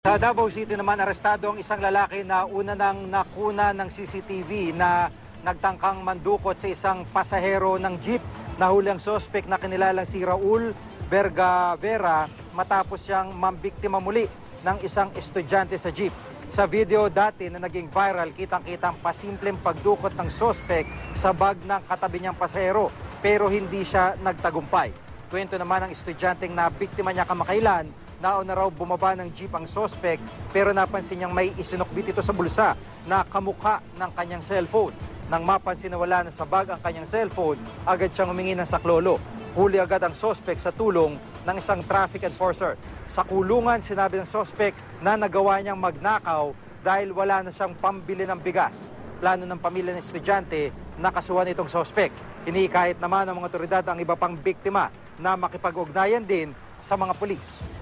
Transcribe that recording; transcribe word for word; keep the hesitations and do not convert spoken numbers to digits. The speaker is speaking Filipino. Sa Davao City naman, arestado ang isang lalaki na una nang nakuna ng C C T V na nagtangkang mandukot sa isang pasahero ng jeep. Nahuli ang sospek na kinilala si Raul Verga Vera matapos siyang mambiktima muli ng isang estudyante sa jeep. Sa video dati na naging viral, kitang-kitang pasimpleng pagdukot ng sospek sa bag ng katabi niyang pasahero pero hindi siya nagtagumpay. Kwento naman ng estudyanteng na biktima niya kamakailan. Nauna raw bumaba ng jeep ang sospek pero napansin niyang may isinukbit ito sa bulsa na kamukha ng kanyang cellphone. Nang mapansin na wala na sa bag ang kanyang cellphone, agad siyang humingi ng saklolo. Huli agad ang sospek sa tulong ng isang traffic enforcer. Sa kulungan, sinabi ng sospek na nagawa niyang magnakaw dahil wala na siyang pambili ng bigas. Plano ng pamilya ng estudyante na kasuhan itong sospek. Iniikahit naman ng mga otoridad ang iba pang biktima na makipag-ugnayan din sa mga pulis.